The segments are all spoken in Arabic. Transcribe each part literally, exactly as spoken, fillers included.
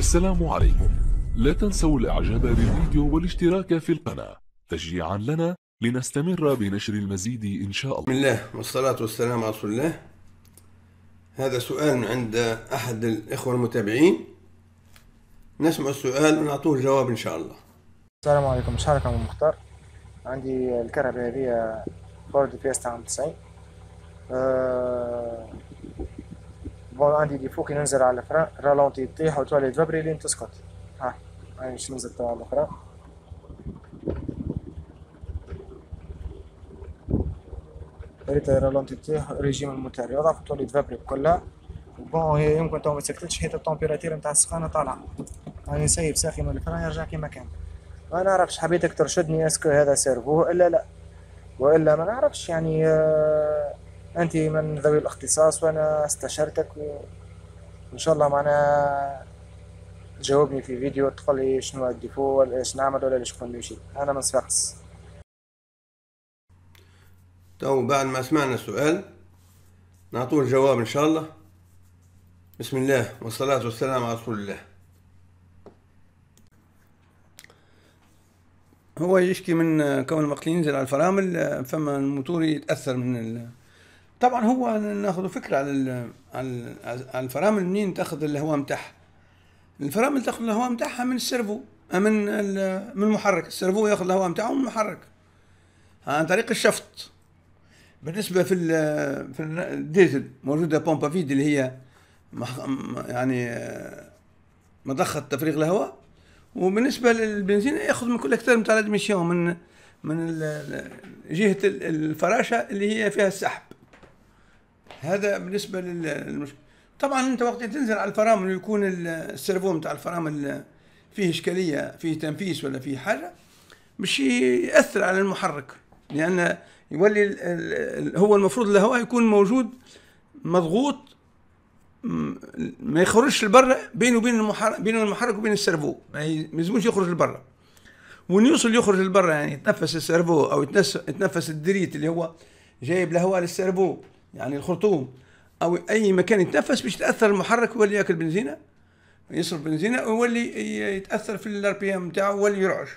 السلام عليكم. لا تنسوا الاعجاب بالفيديو والاشتراك في القناة تشجيعا لنا لنستمر بنشر المزيد ان شاء الله. بسم الله والصلاة والسلام على رسول الله. هذا سؤال من عند احد الاخوة المتابعين، نسمع السؤال ونعطوه الجواب ان شاء الله. السلام عليكم، شحالك يا مختار؟ عندي الكرهبة هذه فورد فيستا عام تسعين، أه بون عندي ديفو كي ننزل على الفران رالونتي تطيح وتولي تفبري لين تسقط. ها هاني باش ننزل توا على الفران، ريت رالونتي تطيح ريجيم الموتور يضعف وتولي تفبري كلها. بون هي يمكن تو ما تسكتش حيت التمبيراتير نتاع السخانة طالعة، هاني نسيب ساخن من الفران يرجع كيما كان. ما نعرفش، حبيتك ترشدني اسكو هذا سيرفو الا لا، والا ما نعرفش يعني. آه انت من ذوي الاختصاص وانا استشرتك، وان شاء الله معنا تجاوبني في فيديو تقول لي شنو الديفو ولا ايش نعمل ولا ايش نقول شيء. انا ما نصفقس. تو بعد ما سمعنا السؤال نعطوه الجواب ان شاء الله. بسم الله والصلاة والسلام على رسول الله. هو يشكي من كون المقلي ينزل على الفرامل، فما الموتور يتاثر من ال... طبعا هو ناخذ فكره على ال... على الفرامل منين تاخذ الهواء نتاعها. الفرامل تاخذ الهواء نتاعها من السيرفو، من ال... من المحرك. السيرفو ياخذ الهواء نتاعو من المحرك عن طريق الشفط. بالنسبه في ال... في الديزل موجوده بومبا فيد اللي هي يعني مضخه تفريغ الهواء، وبالنسبه للبنزين ياخذ من كل اكثر نتاع لادميسيون من من جهه الفراشه اللي هي فيها السحب. هذا بالنسبه للمشكل. طبعا انت وقت تنزل على الفرامل ويكون السيرفو نتاع الفرامل فيه اشكاليه، فيه تنفيس ولا فيه حاجه، باش ياثر على المحرك، لان يولي هو المفروض الهواء يكون موجود مضغوط ما يخرجش لبرا، بينه وبين المحرك بين المحرك وبين السيرفو، ما يلزموش يخرج لبرا. وين يوصل يخرج لبرا يعني يتنفس السيرفو او يتنفس الدريت اللي هو جايب الهواء للسيرفو، يعني الخرطوم او اي مكان يتنفس، باش يتاثر المحرك ويولي ياكل بنزينه، يصرف بنزينه ويولي يتاثر في الار بي ام نتاعو ويولي يرعش.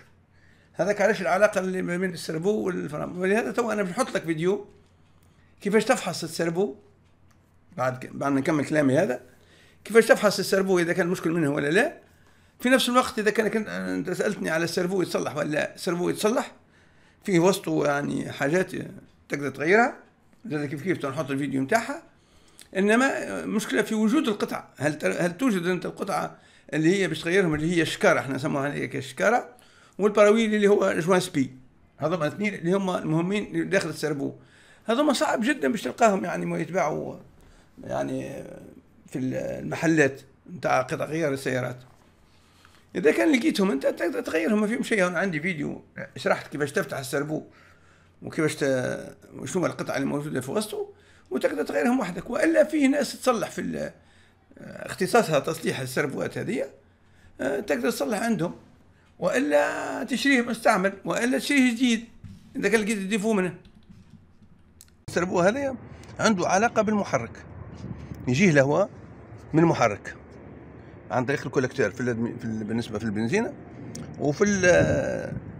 هذاك علاش العلاقه اللي ما بين السيرفو والفرامل. ولهذا تو انا بنحط لك فيديو كيفاش تفحص السيرفو بعد بعد ما نكمل كلامي هذا، كيفاش تفحص السيرفو اذا كان المشكل منه ولا لا. في نفس الوقت اذا كان كنت انت سالتني على السيرفو يتصلح ولا لا، السيرفو يتصلح، فيه وسطه يعني حاجات تقدر تغيرها، زاد كيف كيف تنحط الفيديو نتاعها. انما مشكله في وجود القطعه، هل هل توجد انت القطعه اللي هي باش تغيرهم، اللي هي الشكاره، احنا نسموها هذيك الشكاره، والبراويل اللي هو جوان سبي. هذوما الاثنين اللي هما المهمين داخل السيرفو، هذوما صعب جدا باش تلقاهم يعني ما يتباعوا يعني في المحلات نتاع قطع غيار السيارات. اذا كان لقيتهم انت تقدر تغيرهم، ما فيهم شيء. انا عندي فيديو شرحت كيفاش تفتح السربو وكيفاش ت... شنو القطع اللي موجوده في وسطه، وتقدر تغيرهم وحدك. والا فيه ناس تصلح في ال... اختصاصها تصليح السربوات هذه، تقدر تصلح عندهم، والا تشريه مستعمل، والا تشريه جديد اذا كان لقيت الديفو منه. السربو هذا عنده علاقه بالمحرك، يجيه الهواء من المحرك عن طريق الكولكتير في الادمي... في ال... بالنسبه في البنزينه، وفي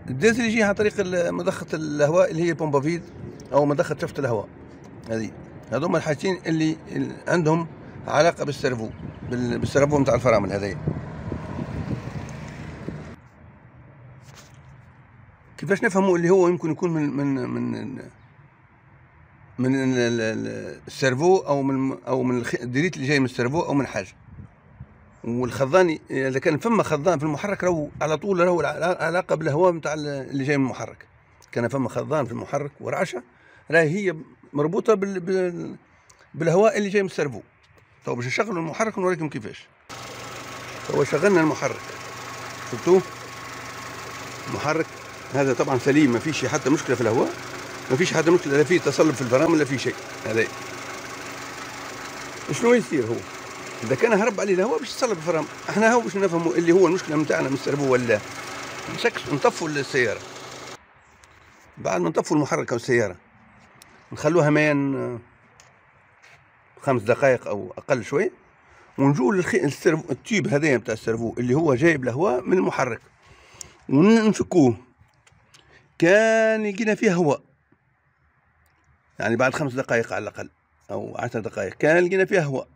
الديزل يجيه عن طريق مضخه الهواء اللي هي بومبا فيد او مضخه شفط الهواء. هذه هذوما الحاجتين اللي عندهم علاقه بالسيرفو بال... بالسيرفو نتاع الفرامل هذيا. كيفاش نفهموا اللي هو يمكن يكون من من من من السيرفو او من او من الدريت اللي جاي من السيرفو او من حاجه. والخضان اذا كان فما خضان في المحرك راهو على طول راهو علاقه بالهواء نتاع اللي جاي من المحرك. كان فما خضان في المحرك ورعشه، راهي هي مربوطه بال بالهواء اللي جاي من السيرفو. تو باش نشغلوا المحرك ونوريكم كيفاش. تو شغلنا المحرك، شفتوه؟ المحرك هذا طبعا سليم، ما فيش حتى مشكله في الهواء، ما فيش حتى مشكله، لا فيه تصلب في الفرامل لا فيه شيء. هذا شنو يصير هو اذا كان هرب عليه الهواء باش يتصلب الفرامل. احنا هو باش نفهموا اللي هو المشكله نتاعنا من السيرفو ولا نشكش. نطفوا السياره بعد ما نطفوا المحرك او السياره، نخلوها ماين خمس دقائق او اقل شوي، ونجو للتيوب هذايا نتاع السيرفو اللي هو جايب الهواء من المحرك ونفكوه. كان يجينا فيه هواء يعني بعد خمس دقائق على الاقل او عشر دقائق كان لقينا فيه هواء،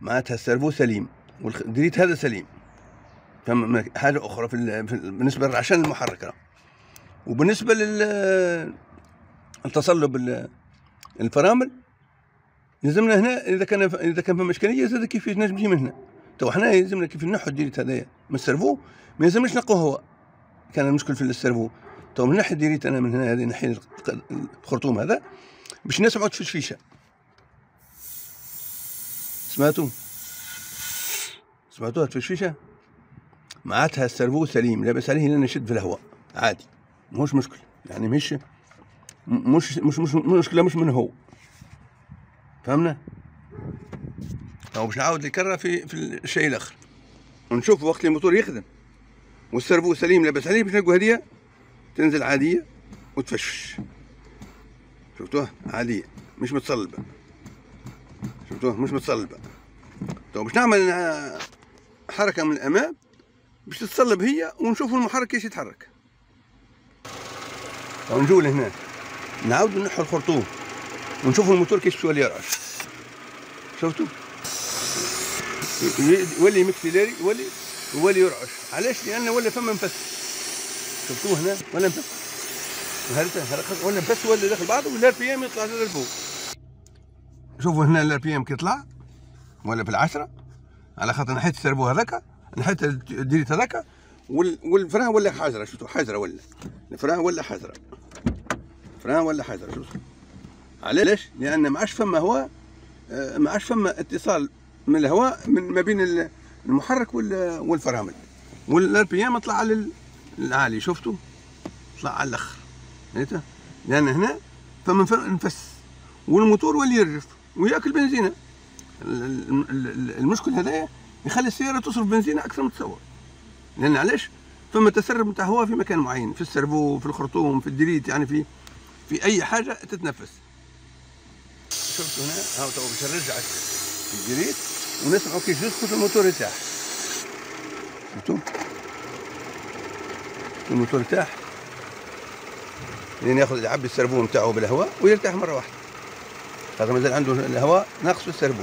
معناتها السيرفو سليم والدريت هذا سليم. فما حاجه اخرى في بالنسبه للرعشان المحرك. وبالنسبه للتصلب الفرامل لازمنا هنا اذا كان اذا كان فما اشكاليه زاد كيف نجم يجي من هنا. تو حنا لازمنا كيف نحو الدريت هذايا من السيرفو ما لازمناش نقوا هواء. كان المشكل في السيرفو تو من ناحيه دريت انا من هنا هذه نحي الخرطوم هذا باش نسمعوا تفشفيشه. سمعتوا سمعتوها تفشفيشه؟ معناتها السيرفو سليم لاباس عليه لان يشد في الهواء عادي ماهوش مشكل، يعني مش مش مش مش مشكله مش من هو. فهمنا؟ تو باش نعاود الكره في في الشيء الاخر ونشوف وقت الموتور يخدم والسيرفو سليم لاباس عليه باش نلقوا هديه تنزل عاديه وتفشفش. شفتوه عاديه مش متصلبه، شفتوه مش متصلبه. تو باش نعمل حركه من الامام باش تتصلب هي ونشوفوا المحرك كيفاش يتحرك. تو نجو لهنا نعاودوا نحو الخرطوم ونشوفوا الموتور كيفاش يولي يرعش. شفتوا؟ يولي مكسلاري يولي يولي يرعش، علاش؟ لأنه ولا فما نفس. شفتوه هنا ولا نفس. ولا نفس ولا داخل بعضه والار بي ام يطلع للفوق. شوفوا هنا الار بي ام كي طلع ولا في العشرة على خاطر نحيت السيرفو هذاك نحيت الدريت هذاك والفران ولا حجرة. شفتوا حجرة ولا الفران ولا حجرة فران ولا حجرة. شفتوا علاش؟ لأن ما عادش فما هواء، ما عادش فما اتصال من الهواء من ما بين المحرك والفرامل والار بي ام طلع على العالي. شفتوا؟ طلع على الأخر فهمت؟ لأن هنا فما نفس والموتور ولي يرجف وياكل بنزينة. المشكل هذايا يخلي السيارة تصرف بنزينة أكثر من تصور، لأن علاش؟ فما تسرب نتاع هواء في مكان معين في السيرفو في الخرطوم في الدريت يعني في في أي حاجة تتنفس. شفتوا هنا هاو تو باش نرجعك الدريت ونسمعوا كيفاش يسكت الموتور يرتاح. شفتوا؟ الموتور يرتاح لين ياخذ يعبي السيرفو نتاعو بالهواء ويرتاح مرة واحدة. هذا مازال عنده الهواء ناقص في السيرفو.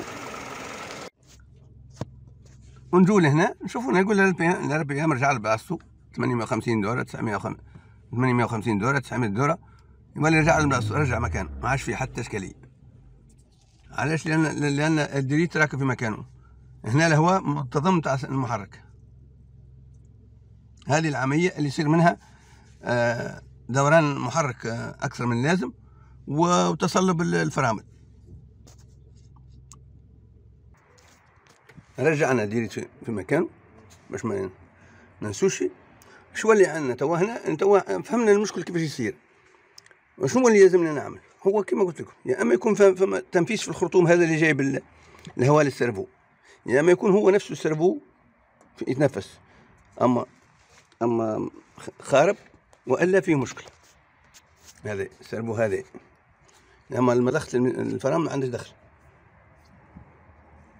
ونجو لهنا نشوفوا هنا يقول الار بي ام رجع لبلاصتو ثمانمائة وخمسين دورة تسعمائة وخمسين ثمانمائة وخمسين دورة تسعمائة دورة يولي رجع لبلاصتو رجع مكانه ما عادش في حتى اشكالية. علاش؟ لأن لأن الدريت راكب في مكانه. هنا الهواء منتظم تاع المحرك. هذه العملية اللي يصير منها دوران المحرك أكثر من اللازم وتصلب الفرامل. رجعنا الدريت في مكانه باش ما ننسوش. شو اللي عندنا توا هنا؟ توا فهمنا المشكل كيفاش يصير. وشنو اللي لازمنا نعمل؟ هو كما قلت لكم يا اما يكون فما تنفيس في الخرطوم هذا اللي جايب الهواء للسيرفو، يا اما يكون هو نفسه السيرفو يتنفس اما اما خارب والا فيه مشكله. هذا السيرفو هذا اما المدخل الفرامل ما عندهش دخل.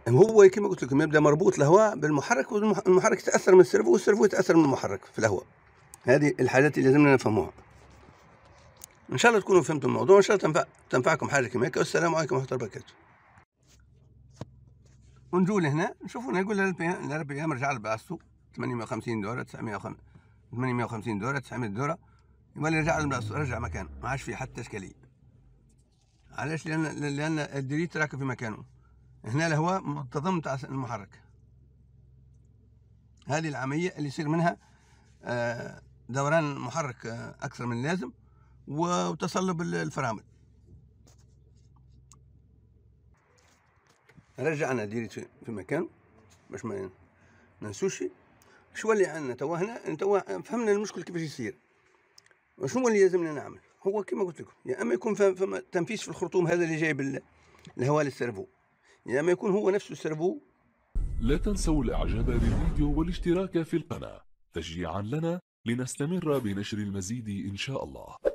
هو كما قلت لكم يبدا مربوط الهواء بالمحرك والمحرك يتاثر من السيرفو والسيرفو يتاثر من المحرك في الهواء. هذه الحاجات اللي لازمنا نفهموها. ان شاء الله تكونوا فهمتوا الموضوع، ان شاء الله تنفع تنفعكم حاجه كيما هكا. والسلام عليكم ورحمه الله وبركاته. ونجوا لهنا نشوفوا هنا يقول الار بي ام رجع لبلاصتو ثمانمائة وخمسين دوره تسعمائة وخمسين ثمانمائة وخمسين دوره تسعمائة دوره يولي رجع لبلاصتو رجع مكانه ما عادش في حتى اشكاليه. علاش؟ لان لان الدريت راكب في مكانه. هنا الهواء منتظم تاع المحرك. هذه العمليه اللي يصير منها دوران المحرك اكثر من اللازم وتصلب الفرامل. رجعنا الدريت في مكانه باش ما ننسوش. شو اللي عندنا توا هنا؟ توا فهمنا المشكل كيفاش يصير. وشنو اللي لازمنا نعمل؟ هو كما قلت لكم يا اما يكون فما تنفيس في الخرطوم هذا اللي جايب الهواء للسيرفو، يا اما يكون هو نفسه السيرفو. لا تنسوا الاعجاب بالفيديو والاشتراك في القناة تشجيعا لنا لنستمر بنشر المزيد ان شاء الله.